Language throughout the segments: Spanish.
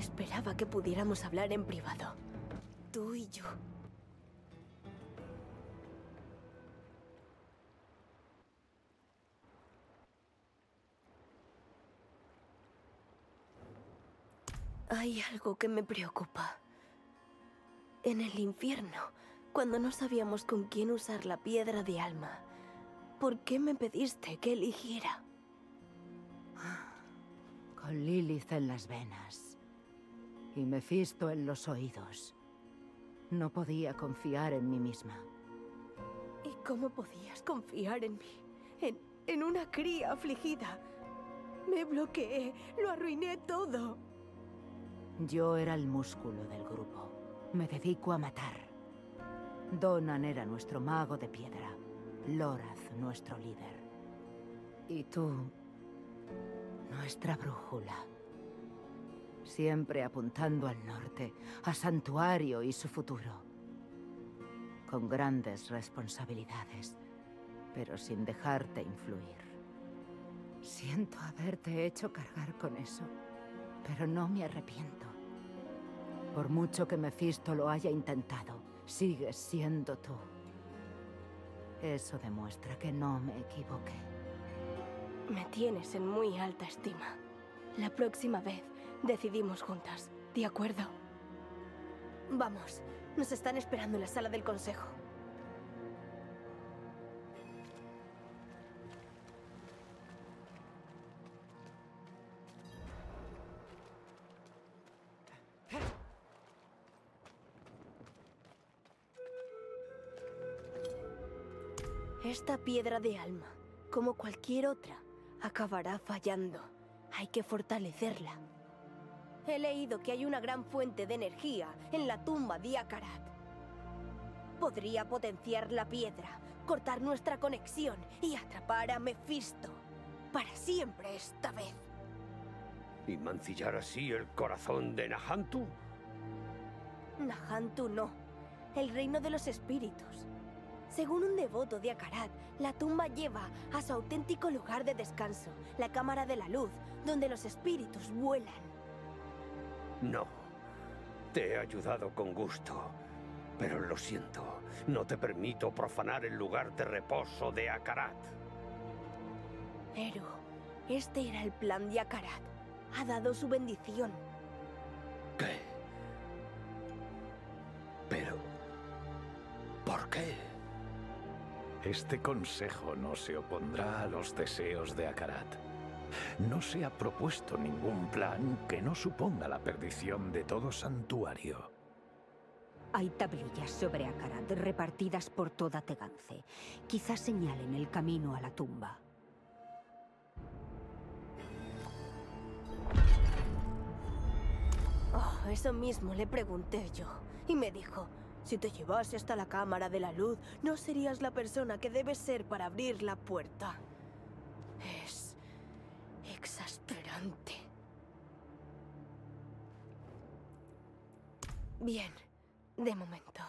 Esperaba que pudiéramos hablar en privado, tú y yo. Hay algo que me preocupa. En el infierno, cuando no sabíamos con quién usar la piedra de alma, ¿por qué me pediste que eligiera? Con Lilith en las venas y Mephisto en los oídos, no podía confiar en mí misma. ¿Y cómo podías confiar en mí? En una cría afligida. Me bloqueé, lo arruiné todo. Yo era el músculo del grupo. Me dedico a matar. Donan era nuestro mago de piedra. Lorath, nuestro líder. Y tú, nuestra brújula. Siempre apuntando al norte, a Santuario y su futuro. Con grandes responsabilidades, pero sin dejarte influir. Siento haberte hecho cargar con eso, pero no me arrepiento. Por mucho que Mephisto lo haya intentado, sigues siendo tú. Eso demuestra que no me equivoqué. Me tienes en muy alta estima. La próxima vez decidimos juntas, ¿de acuerdo? Vamos, nos están esperando en la sala del consejo. Esta piedra de alma, como cualquier otra, acabará fallando. Hay que fortalecerla. He leído que hay una gran fuente de energía en la tumba de Akarat. Podría potenciar la piedra, cortar nuestra conexión y atrapar a Mephisto. Para siempre esta vez. ¿Y mancillar así el corazón de Nahantu? Nahantu no. El reino de los espíritus. Según un devoto de Akarat, la tumba lleva a su auténtico lugar de descanso, la Cámara de la Luz, donde los espíritus vuelan. No, te he ayudado con gusto, pero lo siento, no te permito profanar el lugar de reposo de Akarat. Eru, este era el plan de Akarat. Ha dado su bendición. ¿Qué? Pero, ¿por qué? Este consejo no se opondrá a los deseos de Akarat. No se ha propuesto ningún plan que no suponga la perdición de todo Santuario. Hay tablillas sobre Akarat repartidas por toda Tegance. Quizás señalen el camino a la tumba. Oh, eso mismo le pregunté yo. Y me dijo: si te llevas hasta la Cámara de la Luz, no serías la persona que debes ser para abrir la puerta. Es exasperante. Bien, de momento.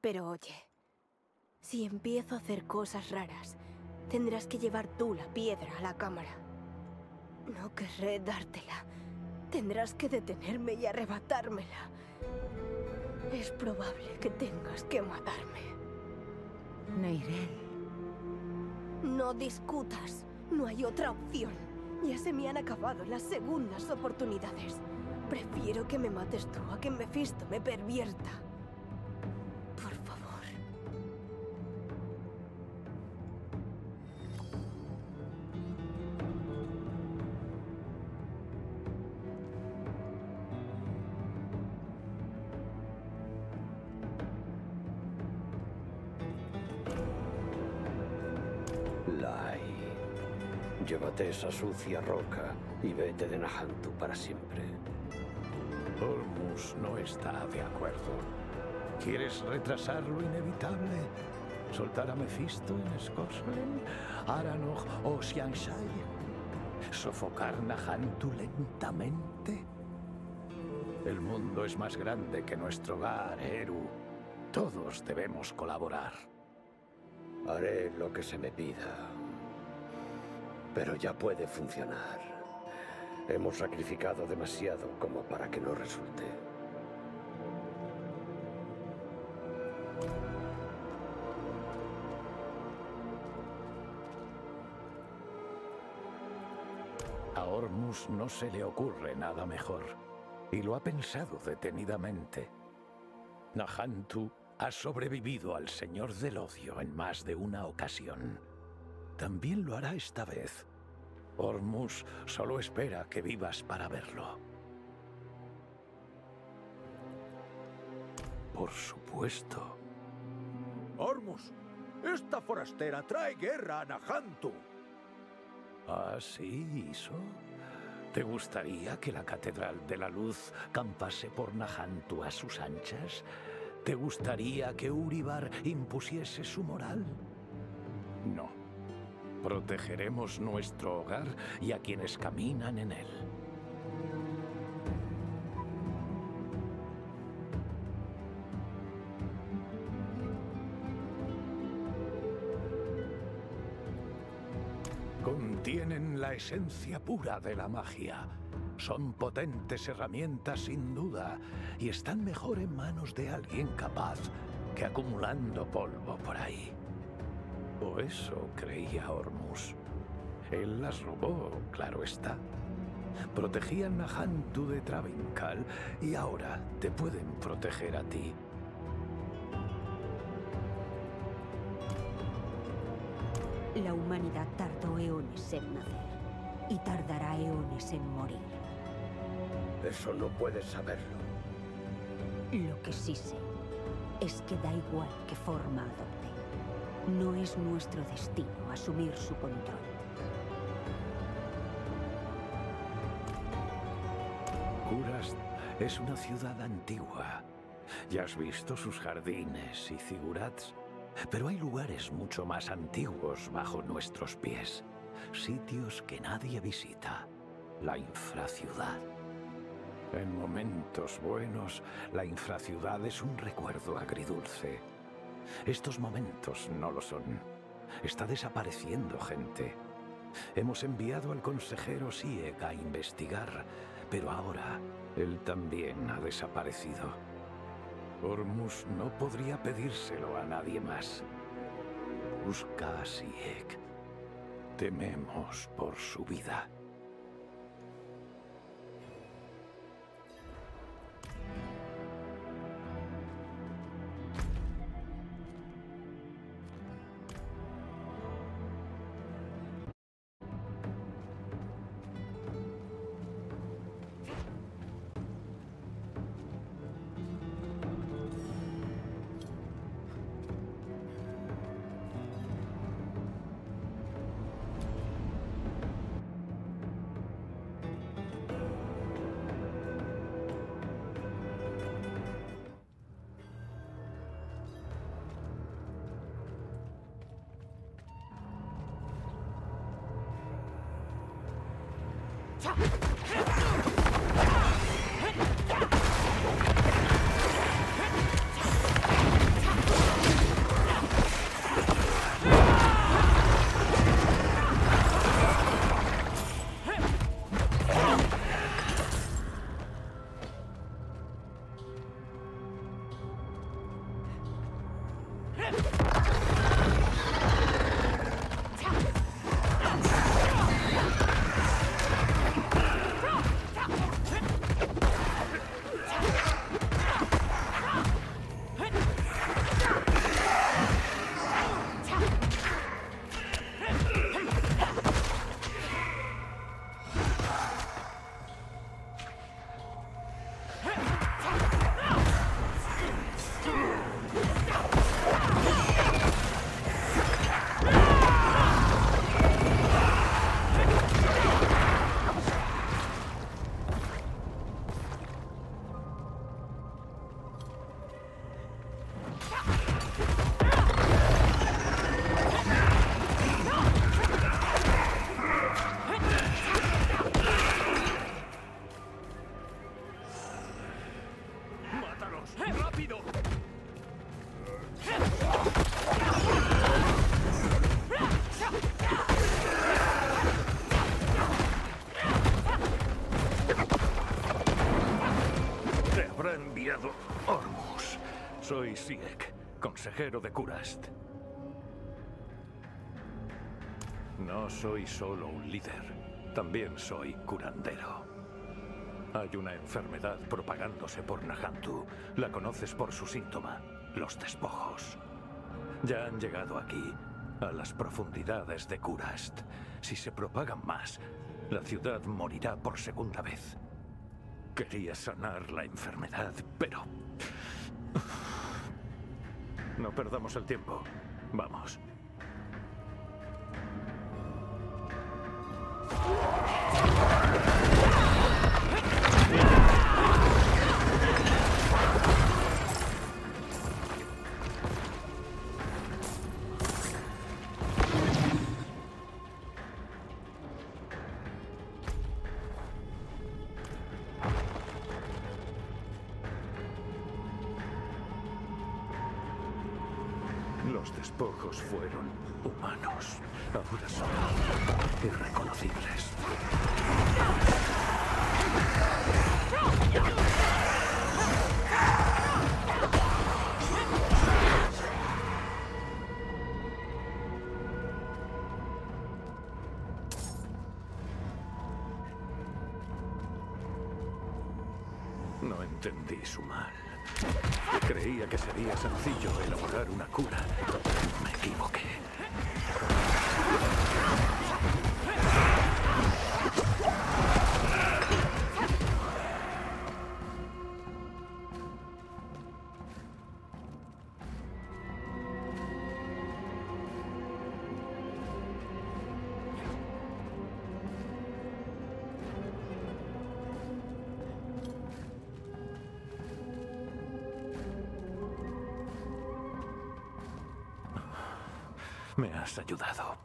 Pero oye, si empiezo a hacer cosas raras, tendrás que llevar tú la piedra a la cámara. No querré dártela. Tendrás que detenerme y arrebatármela. Es probable que tengas que matarme. Neirel. No discutas. No hay otra opción. Ya se me han acabado las segundas oportunidades. Prefiero que me mates tú a que Mephisto me pervierta. Por favor. Llévate esa sucia roca y vete de Nahantu para siempre. Ormus no está de acuerdo. ¿Quieres retrasar lo inevitable? ¿Soltar a Mephisto en Scotsman, Aranog o Xiangshai? ¿Sofocar Nahantu lentamente? El mundo es más grande que nuestro hogar, Eru. Todos debemos colaborar. Haré lo que se me pida. Pero ya puede funcionar. Hemos sacrificado demasiado como para que no resulte. A Ormus no se le ocurre nada mejor, y lo ha pensado detenidamente. Nahantu ha sobrevivido al Señor del Odio en más de una ocasión. También lo hará esta vez. Ormus solo espera que vivas para verlo. Por supuesto. Ormus, esta forastera trae guerra a Nahantu. ¿Así hizo? ¿Te gustaría que la Catedral de la Luz campase por Nahantu a sus anchas? ¿Te gustaría que Uribar impusiese su moral? No. Protegeremos nuestro hogar y a quienes caminan en él. Contienen la esencia pura de la magia. Son potentes herramientas sin duda y están mejor en manos de alguien capaz que acumulando polvo por ahí. O eso creía Ormus. Él las robó, claro está. Protegían a Handu de Travincal y ahora te pueden proteger a ti. La humanidad tardó eones en nacer, y tardará eones en morir. Eso no puedes saberlo. Lo que sí sé, es que da igual qué forma adopte. No es nuestro destino asumir su control. Kurast es una ciudad antigua. Ya has visto sus jardines y zigurats. Pero hay lugares mucho más antiguos bajo nuestros pies. Sitios que nadie visita. La infraciudad. En momentos buenos, la infraciudad es un recuerdo agridulce. Estos momentos no lo son. Está desapareciendo gente. Hemos enviado al consejero Sieg a investigar, pero ahora él también ha desaparecido. Ormus no podría pedírselo a nadie más. Busca a Sieg. Tememos por su vida. licenciado Ormus. Soy Sieg, consejero de Kurast. No soy solo un líder, también soy curandero. Hay una enfermedad propagándose por Nahantu. La conoces por su síntoma, los despojos. Ya han llegado aquí, a las profundidades de Kurast. Si se propagan más, la ciudad morirá por segunda vez. Quería sanar la enfermedad, pero... No perdamos el tiempo. Vamos. Los despojos fueron humanos. Ahora son irreconocibles. No entendí su mal. Creía que sería sencillo elaborar una cura. Me equivoqué. Me has ayudado,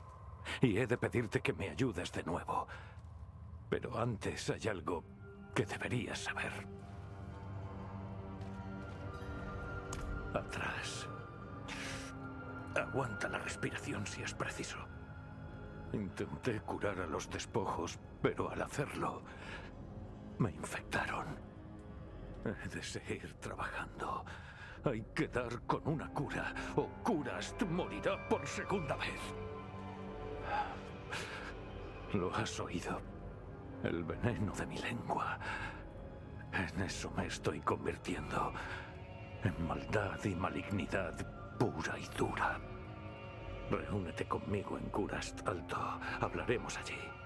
y he de pedirte que me ayudes de nuevo. Pero antes hay algo que deberías saber. Atrás. Aguanta la respiración si es preciso. Intenté curar a los despojos, pero al hacerlo, me infectaron. He de seguir trabajando. Hay que dar con una cura, o Kurast morirá por segunda vez. Lo has oído. El veneno de mi lengua. En eso me estoy convirtiendo. En maldad y malignidad pura y dura. Reúnete conmigo en Kurast Alto. Hablaremos allí.